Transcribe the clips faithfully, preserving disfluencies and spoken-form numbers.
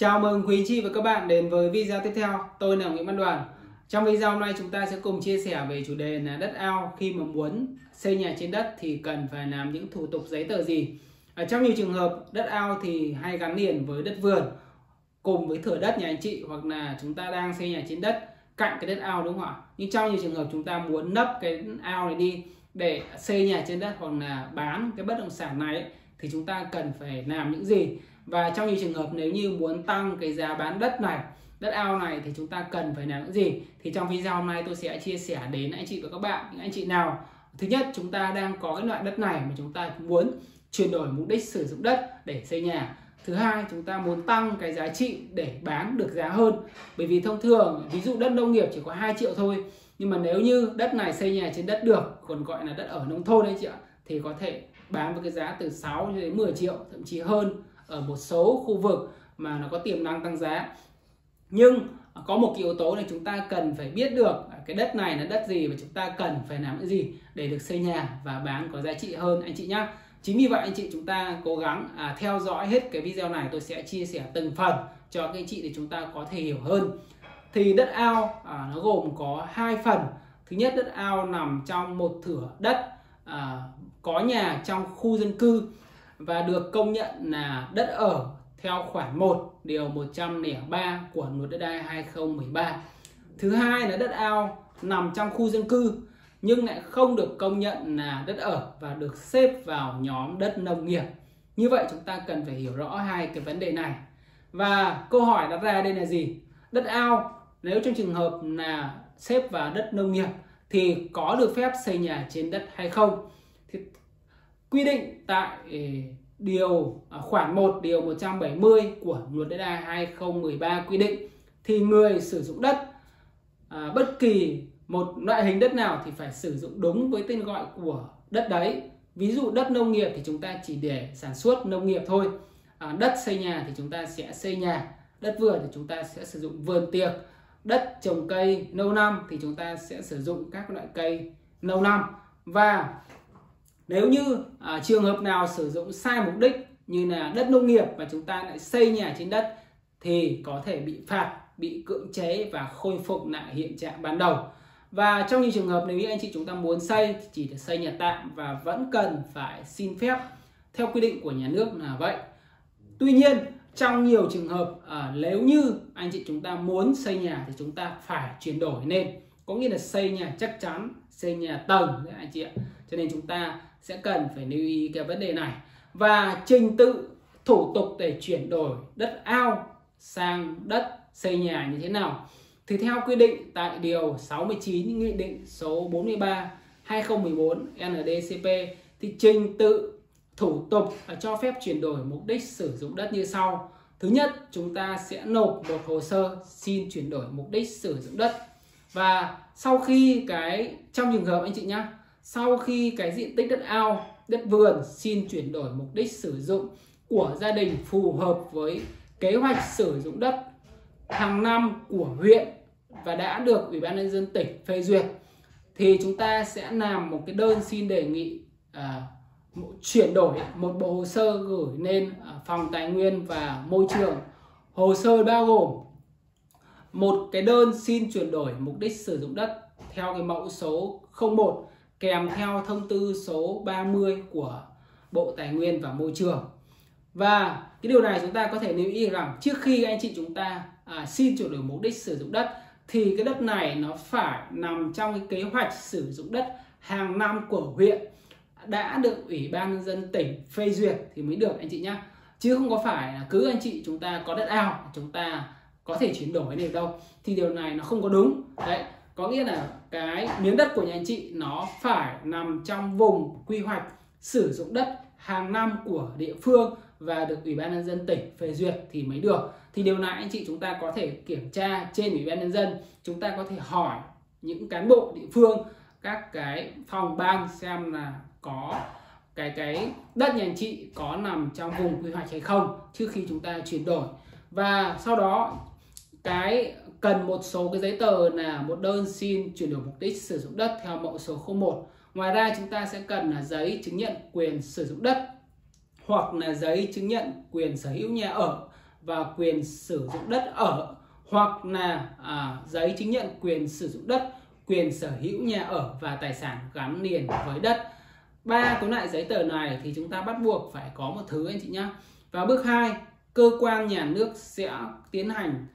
Chào mừng quý anh chị và các bạn đến với video tiếp theo. Tôi là Nguyễn Văn Đoàn. Trong video hôm nay chúng ta sẽ cùng chia sẻ về chủ đề là đất ao. Khi mà muốn xây nhà trên đất thì cần phải làm những thủ tục giấy tờ gì. Ở trong nhiều trường hợp đất ao thì hay gắn liền với đất vườn cùng với thửa đất nhà anh chị, hoặc là chúng ta đang xây nhà trên đất cạnh cái đất ao, đúng không ạ? Nhưng trong nhiều trường hợp chúng ta muốn nấp cái ao này đi để xây nhà trên đất hoặc là bán cái bất động sản này thì chúng ta cần phải làm những gì. Và trong nhiều trường hợp nếu như muốn tăng cái giá bán đất này, đất ao này thì chúng ta cần phải làm những gì. Thì trong video hôm nay tôi sẽ chia sẻ đến anh chị và các bạn, những anh chị nào thứ nhất chúng ta đang có cái loại đất này mà chúng ta muốn chuyển đổi mục đích sử dụng đất để xây nhà. Thứ hai, chúng ta muốn tăng cái giá trị để bán được giá hơn. Bởi vì thông thường ví dụ đất nông nghiệp chỉ có hai triệu thôi, nhưng mà nếu như đất này xây nhà trên đất được, còn gọi là đất ở nông thôn anh chị ạ, thì có thể bán với cái giá từ sáu đến mười triệu, thậm chí hơn ở một số khu vực mà nó có tiềm năng tăng giá. Nhưng có một cái yếu tố là chúng ta cần phải biết được cái đất này là đất gì và chúng ta cần phải làm cái gì để được xây nhà và bán có giá trị hơn anh chị nhé. Chính vì vậy anh chị chúng ta cố gắng à, theo dõi hết cái video này, tôi sẽ chia sẻ từng phần cho các anh chị để chúng ta có thể hiểu hơn. Thì đất ao à, nó gồm có hai phần. Thứ nhất, đất ao nằm trong một thửa đất à, có nhà trong khu dân cư và được công nhận là đất ở theo khoản một điều một trăm lẻ ba của Luật đất đai hai không một ba. Thứ hai là đất ao nằm trong khu dân cư nhưng lại không được công nhận là đất ở và được xếp vào nhóm đất nông nghiệp. Như vậy chúng ta cần phải hiểu rõ hai cái vấn đề này. Và câu hỏi đặt ra đây là gì? Đất ao nếu trong trường hợp là xếp vào đất nông nghiệp thì có được phép xây nhà trên đất hay không? Thì quy định tại điều khoản một điều một trăm bảy mươi của Luật đất đai hai không một ba quy định thì người sử dụng đất à, bất kỳ một loại hình đất nào thì phải sử dụng đúng với tên gọi của đất đấy. Ví dụ đất nông nghiệp thì chúng ta chỉ để sản xuất nông nghiệp thôi. À, đất xây nhà thì chúng ta sẽ xây nhà. Đất vườn thì chúng ta sẽ sử dụng vườn tiệc. Đất trồng cây lâu năm thì chúng ta sẽ sử dụng các loại cây lâu năm. Và nếu như à, trường hợp nào sử dụng sai mục đích như là đất nông nghiệp và chúng ta lại xây nhà trên đất thì có thể bị phạt, bị cưỡng chế và khôi phục lại hiện trạng ban đầu. Và trong những trường hợp nếu như anh chị chúng ta muốn xây thì chỉ được xây nhà tạm và vẫn cần phải xin phép theo quy định của nhà nước là vậy. Tuy nhiên trong nhiều trường hợp à, nếu như anh chị chúng ta muốn xây nhà thì chúng ta phải chuyển đổi lên, có nghĩa là xây nhà chắc chắn, xây nhà tầng đấy anh chị ạ. Cho nên chúng ta sẽ cần phải lưu ý cái vấn đề này. Và trình tự thủ tục để chuyển đổi đất ao sang đất xây nhà như thế nào thì theo quy định tại điều sáu mươi chín Nghị định số bốn mươi ba hai không một bốn N D C P thì trình tự thủ tục cho phép chuyển đổi mục đích sử dụng đất như sau. Thứ nhất, chúng ta sẽ nộp một hồ sơ xin chuyển đổi mục đích sử dụng đất. Và sau khi cái trong trường hợp anh chị nhé, sau khi cái diện tích đất ao, đất vườn xin chuyển đổi mục đích sử dụng của gia đình phù hợp với kế hoạch sử dụng đất hàng năm của huyện và đã được Ủy ban nhân dân tỉnh phê duyệt thì chúng ta sẽ làm một cái đơn xin đề nghị à, chuyển đổi một bộ hồ sơ gửi lên Phòng Tài nguyên và Môi trường. Hồ sơ bao gồm một cái đơn xin chuyển đổi mục đích sử dụng đất theo cái mẫu số không một kèm theo thông tư số ba mươi của Bộ Tài nguyên và Môi trường. Và cái điều này chúng ta có thể lưu ý rằng trước khi anh chị chúng ta à, xin chuyển đổi mục đích sử dụng đất thì cái đất này nó phải nằm trong cái kế hoạch sử dụng đất hàng năm của huyện đã được Ủy ban nhân dân tỉnh phê duyệt thì mới được anh chị nhé. Chứ không có phải là cứ anh chị chúng ta có đất ao chúng ta có thể chuyển đổi điều đâu, thì điều này nó không có đúng đấy. Có nghĩa là cái miếng đất của nhà anh chị nó phải nằm trong vùng quy hoạch sử dụng đất hàng năm của địa phương và được Ủy ban nhân dân tỉnh phê duyệt thì mới được. Thì điều này anh chị chúng ta có thể kiểm tra trên Ủy ban nhân dân, chúng ta có thể hỏi những cán bộ địa phương, các cái phòng ban xem là có cái cái đất nhà anh chị có nằm trong vùng quy hoạch hay không trước khi chúng ta chuyển đổi. Và sau đó cái cần một số cái giấy tờ là một đơn xin chuyển đổi mục đích sử dụng đất theo mẫu số không một. Ngoài ra chúng ta sẽ cần là giấy chứng nhận quyền sử dụng đất hoặc là giấy chứng nhận quyền sở hữu nhà ở và quyền sử dụng đất ở, hoặc là à, giấy chứng nhận quyền sử dụng đất, quyền sở hữu nhà ở và tài sản gắn liền với đất. Ba cái loại giấy tờ này thì chúng ta bắt buộc phải có một thứ anh chị nhé. Và bước hai, cơ quan nhà nước sẽ tiến hành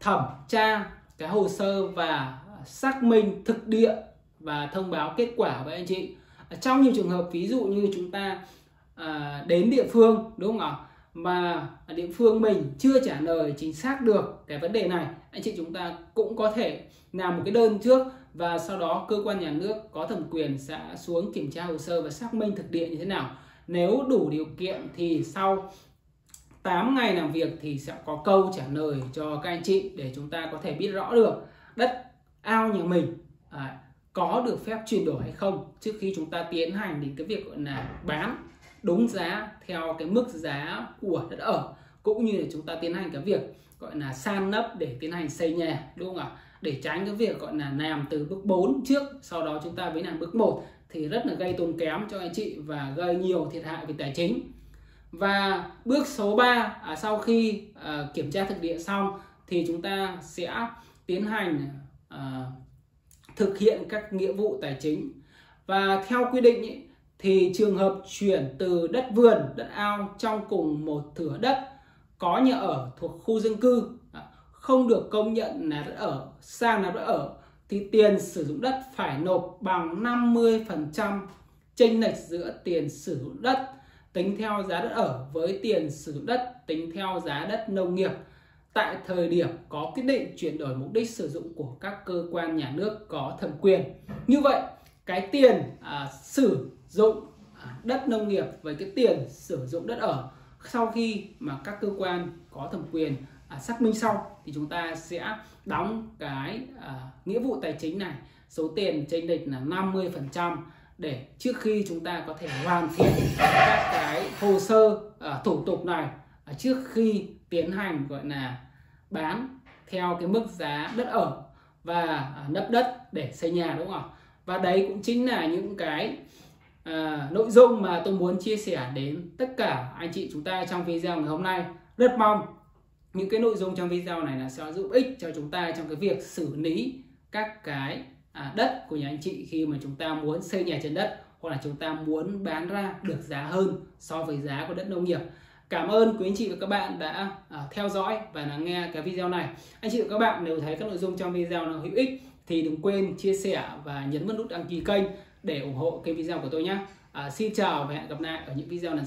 thẩm tra cái hồ sơ và xác minh thực địa và thông báo kết quả với anh chị. Trong nhiều trường hợp ví dụ như chúng ta à, đến địa phương, đúng không ạ, mà địa phương mình chưa trả lời chính xác được cái vấn đề này, anh chị chúng ta cũng có thể làm một cái đơn trước và sau đó cơ quan nhà nước có thẩm quyền sẽ xuống kiểm tra hồ sơ và xác minh thực địa như thế nào. Nếu đủ điều kiện thì sau tám ngày làm việc thì sẽ có câu trả lời cho các anh chị để chúng ta có thể biết rõ được đất ao nhà mình à, có được phép chuyển đổi hay không, trước khi chúng ta tiến hành đến cái việc gọi là bán đúng giá theo cái mức giá của đất ở, cũng như là chúng ta tiến hành cái việc gọi là san lấp để tiến hành xây nhà, đúng không ạ? Để tránh cái việc gọi là làm từ bước bốn trước, sau đó chúng ta mới làm bước một thì rất là gây tốn kém cho anh chị và gây nhiều thiệt hại về tài chính. Và bước số ba, à, sau khi à, kiểm tra thực địa xong thì chúng ta sẽ tiến hành à, thực hiện các nghĩa vụ tài chính. Và theo quy định ý, thì trường hợp chuyển từ đất vườn, đất ao trong cùng một thửa đất có nhà ở thuộc khu dân cư không được công nhận là đất ở sang là đất ở thì tiền sử dụng đất phải nộp bằng năm mươi phần trăm chênh lệch giữa tiền sử dụng đất tính theo giá đất ở với tiền sử dụng đất tính theo giá đất nông nghiệp tại thời điểm có quyết định chuyển đổi mục đích sử dụng của các cơ quan nhà nước có thẩm quyền. Như vậy cái tiền à, sử dụng đất nông nghiệp với cái tiền sử dụng đất ở, sau khi mà các cơ quan có thẩm quyền à, xác minh xong thì chúng ta sẽ đóng cái à, nghĩa vụ tài chính này, số tiền chênh lệch là năm mươi phần trăm, để trước khi chúng ta có thể hoàn thiện các cái hồ sơ à, thủ tục này à, trước khi tiến hành gọi là bán theo cái mức giá đất ở và à, nấp đất để xây nhà, đúng không? Và đấy cũng chính là những cái À, nội dung mà tôi muốn chia sẻ đến tất cả anh chị chúng ta trong video ngày hôm nay. Rất mong những cái nội dung trong video này là sẽ giúp ích cho chúng ta trong cái việc xử lý các cái à, đất của nhà anh chị khi mà chúng ta muốn xây nhà trên đất, hoặc là chúng ta muốn bán ra được giá hơn so với giá của đất nông nghiệp. Cảm ơn quý anh chị và các bạn đã à, theo dõi và lắng nghe cái video này. Anh chị và các bạn nếu thấy các nội dung trong video nào hữu ích thì đừng quên chia sẻ và nhấn nút đăng ký kênh để ủng hộ kênh video của tôi nhé. À, xin chào và hẹn gặp lại ở những video lần sau.